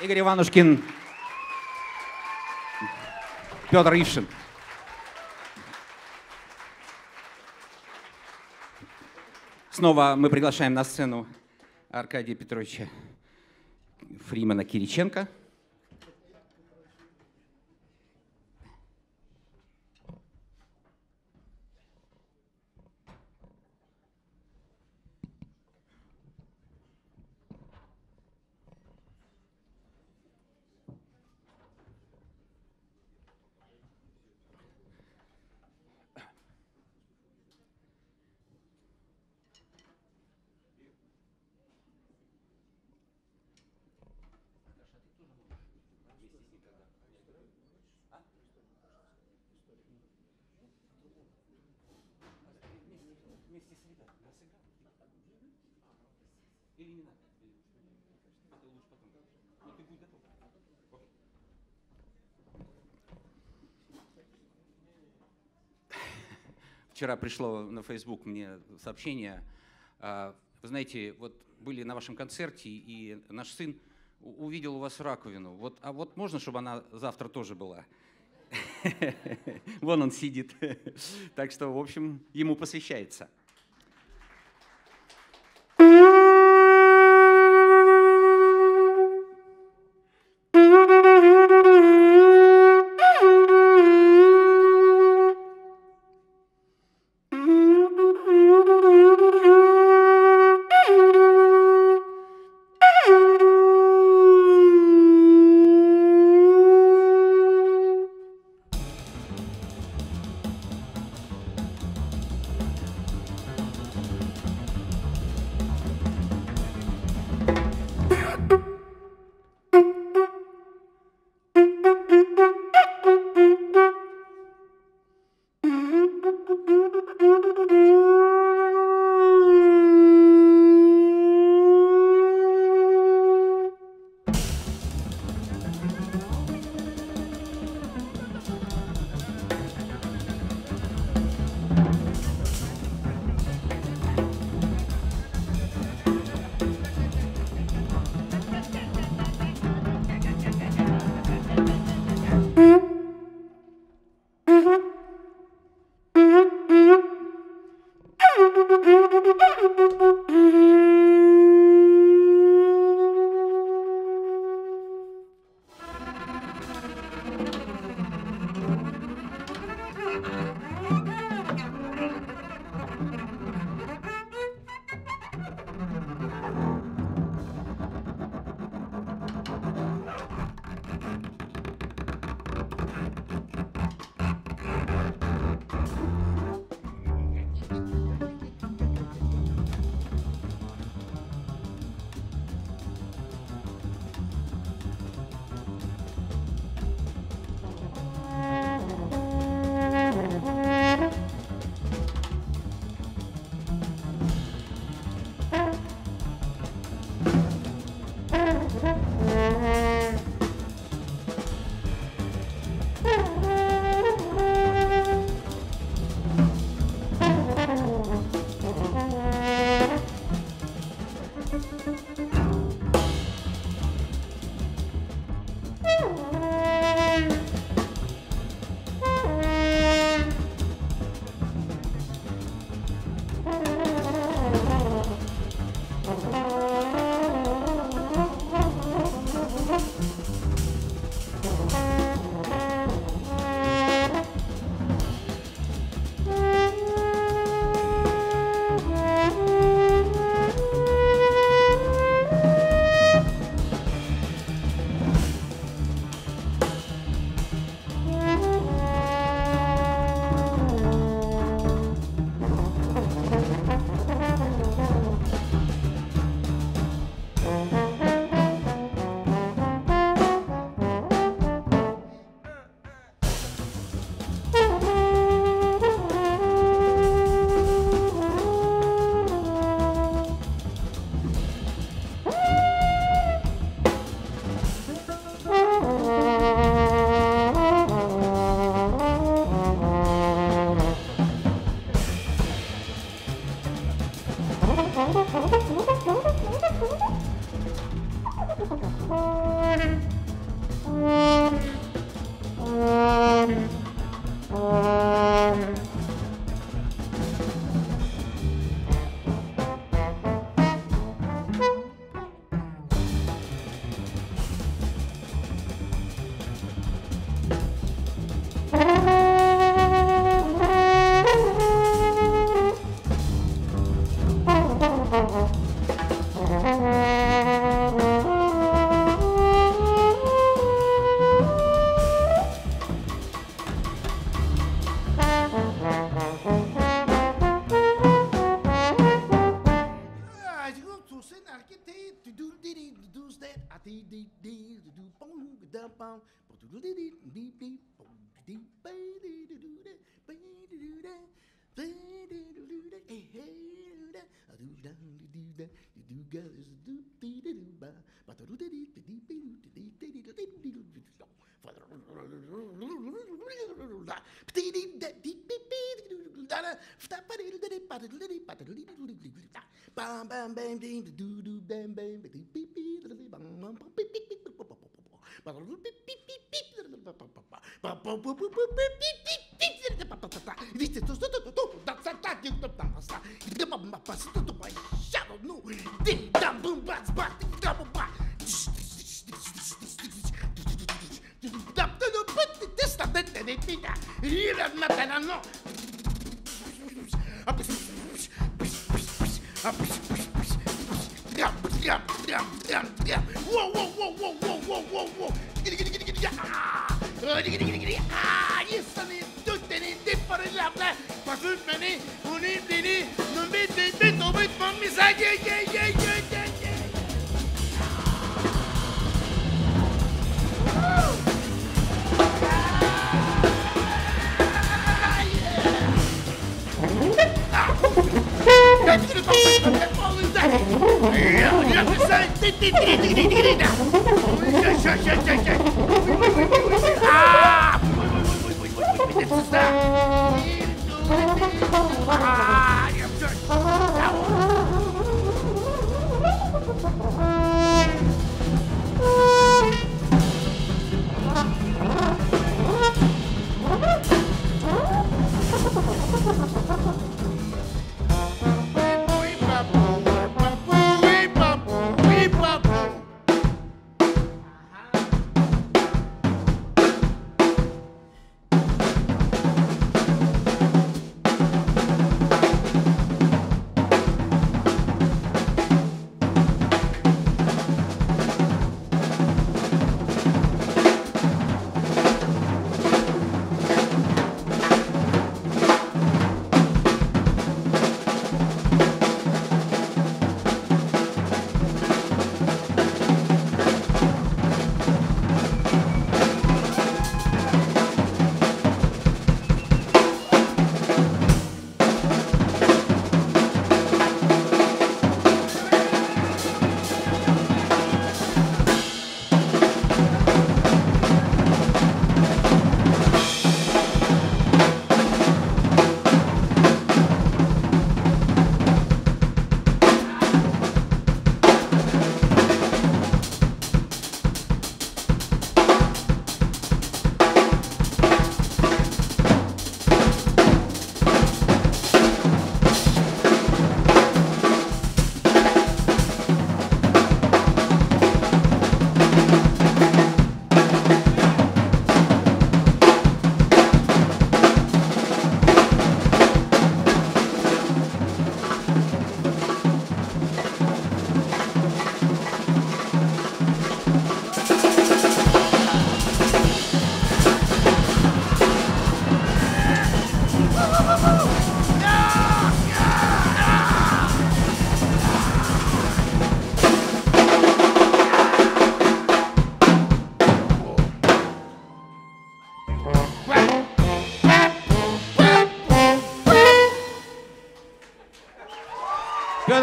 Игорь Иванушкин, Петр Ившин. Снова мы приглашаем на сцену Аркадия Петровича Фримана Кириченко. Вчера пришло на Facebook мне сообщение. Вы знаете, вот были на вашем концерте, и наш сын увидел у вас раковину. Вот, а вот можно, чтобы она завтра тоже была? Вон он сидит. Так что, в общем, ему посвящается. Петр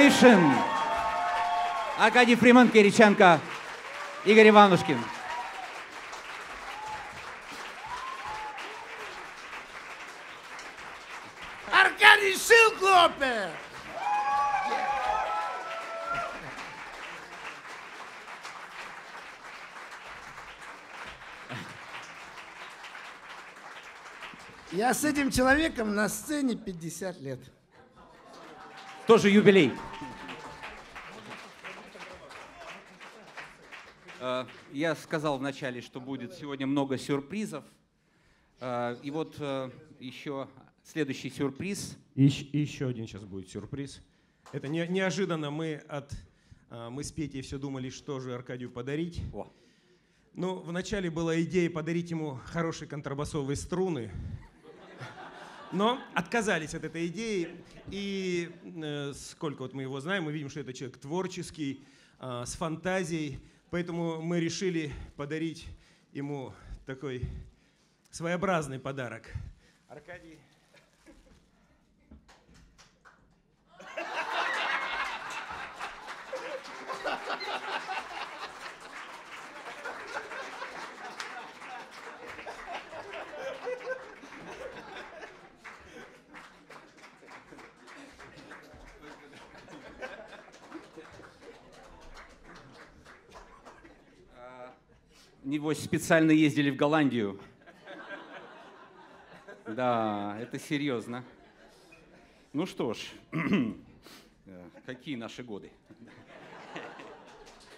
Ившин, Аркадий Фриман Кириченко, Игорь Иванушкин. Аркадий Шилклопер! Я с этим человеком на сцене 50 лет. Тоже юбилей. Я сказал вначале, что будет сегодня много сюрпризов. И вот еще следующий сюрприз. Еще один сейчас будет сюрприз. Это неожиданно. Мы с Петей все думали, что же Аркадию подарить. О. Ну, вначале была идея подарить ему хорошие контрабасовые струны. Но отказались от этой идеи, и сколько вот мы его знаем, мы видим, что это человек творческий, с фантазией, поэтому мы решили подарить ему такой своеобразный подарок. Аркадий. Небось, специально ездили в Голландию. Да, это серьезно. Ну что ж, какие наши годы.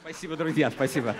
Спасибо, друзья, спасибо.